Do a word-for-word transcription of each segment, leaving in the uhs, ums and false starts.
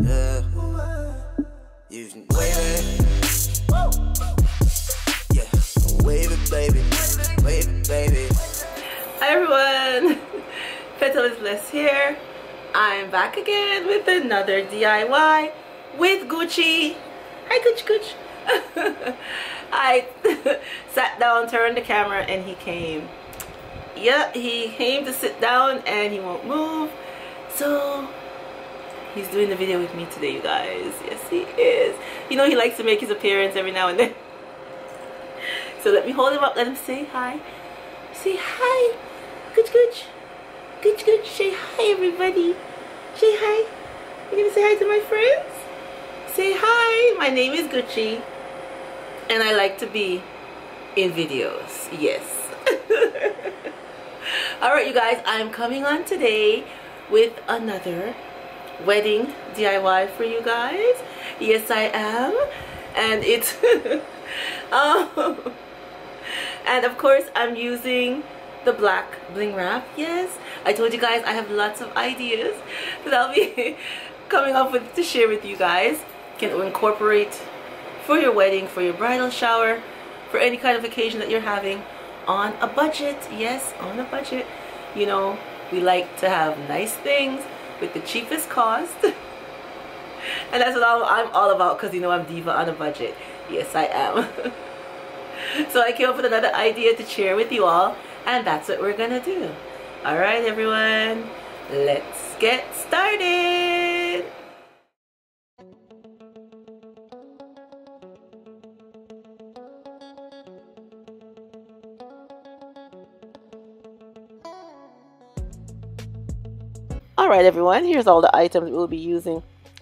Yeah. You can wave it. Yeah. Wave it, baby. Wave it, baby. Hi, everyone. Petalisbless here. I'm back again with another D I Y with Gucci. Hi, Gucci, Gucci. I sat down, turned the camera, and he came. Yep, he came to sit down and he won't move. So he's doing the video with me today, you guys. Yes, he is. You know, he likes to make his appearance every now and then. So let me hold him up, let him say hi. Say hi. Gooch, gooch. Gooch, gooch. Say hi, everybody. Say hi. You gonna say hi to my friends? Say hi. My name is Gucci. And I like to be in videos. Yes. Alright, you guys, I'm coming on today with another wedding D I Y for you guys. Yes, I am. And it's um, and of course I'm using the black bling wrap. Yes, I told you guys I have lots of ideas that I'll be coming up with to share with you guys. You can incorporate for your wedding, for your bridal shower, for any kind of occasion that you're having on a budget. Yes, on a budget. You know, we like to have nice things with the cheapest cost. And that's what I'm all about, because you know I'm diva on a budget. Yes, I am. So I came up with another idea to share with you all, and that's what we're gonna do. Alright, everyone, let's get started. Alright, everyone, here's all the items we'll be using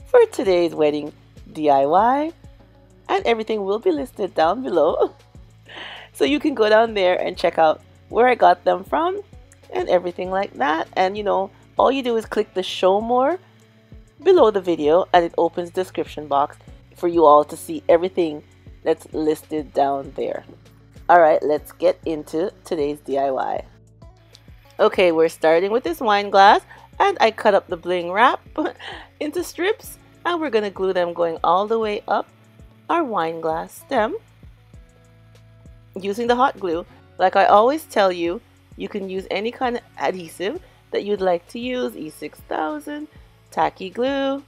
for today's wedding D I Y, and everything will be listed down below. So you can go down there and check out where I got them from and everything like that. And you know, all you do is click the show more below the video and it opens the description box for you all to see everything that's listed down there. Alright, let's get into today's D I Y. Okay, we're starting with this wine glass. And I cut up the bling wrap into strips, and we're gonna glue them going all the way up our wine glass stem using the hot glue. Like I always tell you, you can use any kind of adhesive that you'd like to use. E six thousand, tacky glue,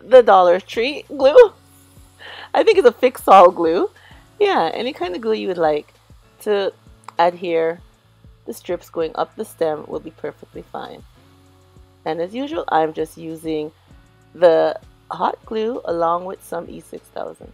the Dollar Tree glue. I think it's a fix-all glue. Yeah, any kind of glue you would like to adhere the strips going up the stem will be perfectly fine. And as usual, I'm just using the hot glue along with some E six thousand.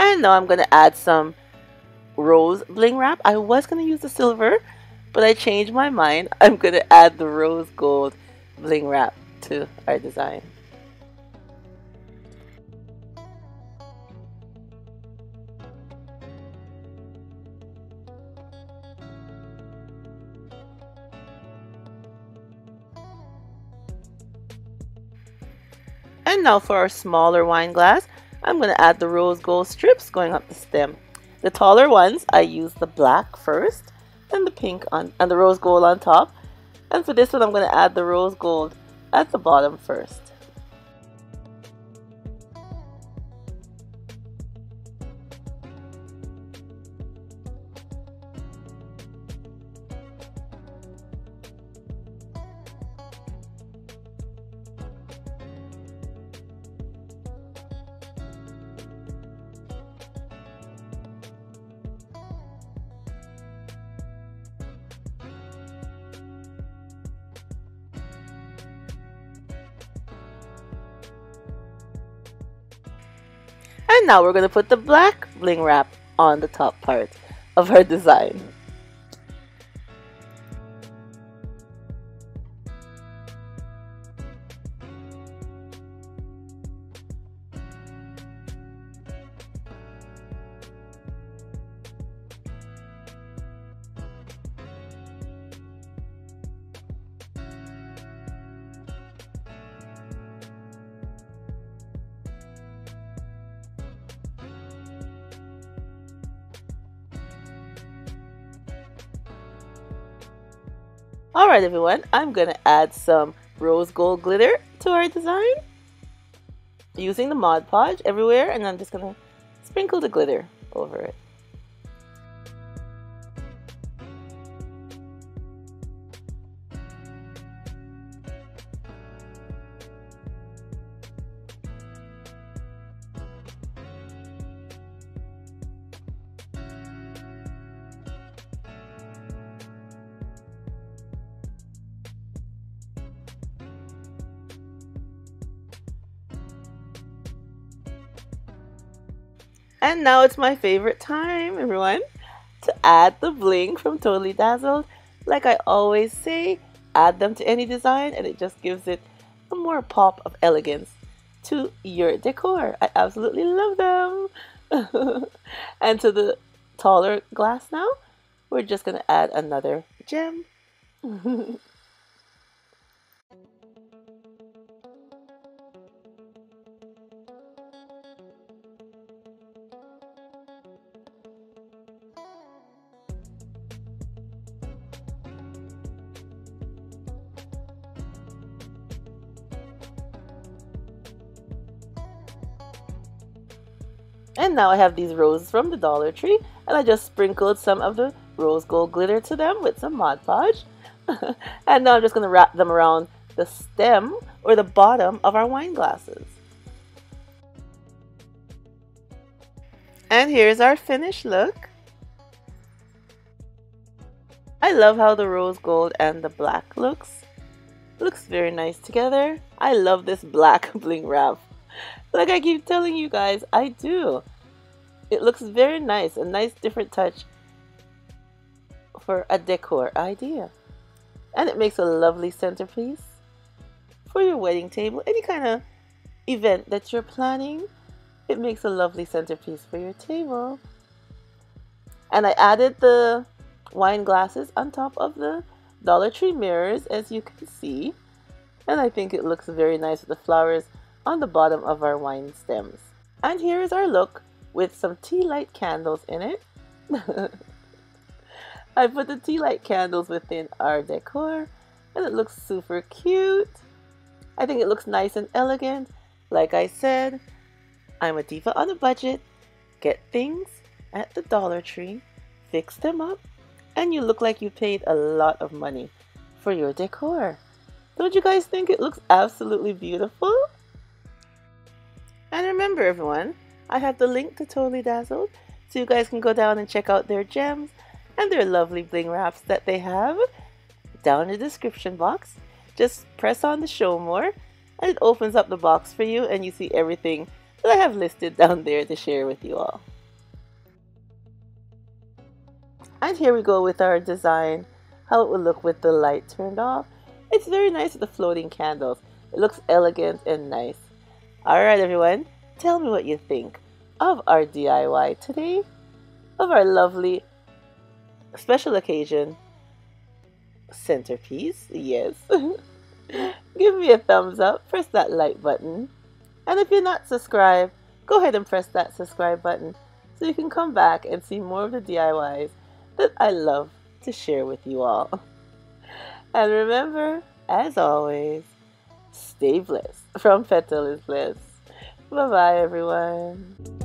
And now I'm going to add some rose bling wrap. I was going to use the silver, but I changed my mind. I'm going to add the rose gold bling wrap to our design. And now for our smaller wine glass, I'm going to add the rose gold strips going up the stem. The taller ones, I use the black first and the pink on and the rose gold on top. And for this one, I'm going to add the rose gold at the bottom first. And now we're going to put the black bling wrap on the top part of her design. Alright everyone, I'm going to add some rose gold glitter to our design using the Mod Podge everywhere, and I'm just going to sprinkle the glitter over it. And now it's my favorite time, everyone, to add the bling from Totally Dazzled. Like I always say, add them to any design and it just gives it a more pop of elegance to your decor. I absolutely love them. And to the taller glass now, we're just going to add another gem. And now I have these roses from the Dollar Tree, and I just sprinkled some of the rose gold glitter to them with some Mod Podge. And now I'm just going to wrap them around the stem or the bottom of our wine glasses. And here's our finished look. I love how the rose gold and the black looks. Looks very nice together. I love this black bling wrap. Like I keep telling you guys, I do. It looks very nice, a nice different touch for a decor idea. And it makes a lovely centerpiece for your wedding table, any kind of event that you're planning. It makes a lovely centerpiece for your table. And I added the wine glasses on top of the Dollar Tree mirrors, as you can see. And I think it looks very nice with the flowers on the bottom of our wine stems. And here is our look with some tea light candles in it. I put the tea light candles within our decor and it looks super cute. I think it looks nice and elegant. Like I said, I'm a diva on a budget. Get things at the Dollar Tree, fix them up, and you look like you paid a lot of money for your decor. Don't you guys think it looks absolutely beautiful? And remember everyone, I have the link to Totally Dazzled, so you guys can go down and check out their gems and their lovely bling wraps that they have down in the description box. Just press on the show more and it opens up the box for you and you see everything that I have listed down there to share with you all. And here we go with our design, how it will look with the light turned off. It's very nice with the floating candles. It looks elegant and nice. Alright everyone, tell me what you think of our D I Y today, of our lovely special occasion centerpiece, yes. Give me a thumbs up, press that like button, and if you're not subscribed, go ahead and press that subscribe button so you can come back and see more of the D I Ys that I love to share with you all. And remember, as always, stay blessed. From Petalisbless. Bye bye, everyone.